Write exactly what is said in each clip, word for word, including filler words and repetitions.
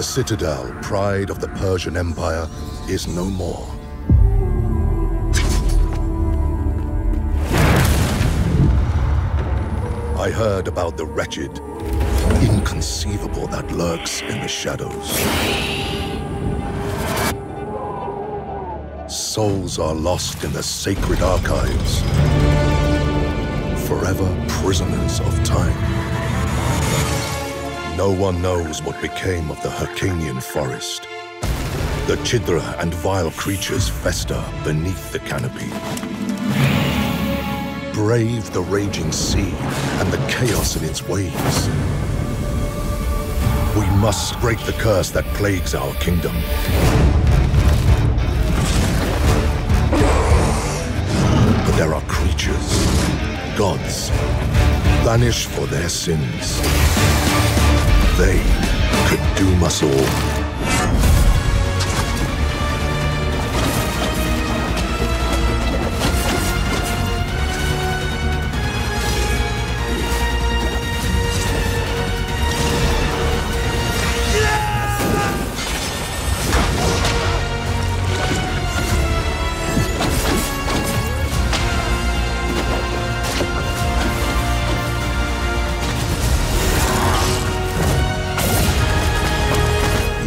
The citadel, pride of the Persian Empire, is no more. I heard about the wretched, inconceivable that lurks in the shadows. Souls are lost in the sacred archives, forever prisoners of time. No one knows what became of the Hyrcanian forest. The chidra and vile creatures fester beneath the canopy. Brave the raging sea and the chaos in its waves. We must break the curse that plagues our kingdom. But there are creatures, gods, banished for their sins. They could doom us all.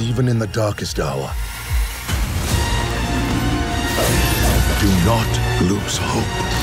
Even in the darkest hour, do not lose hope.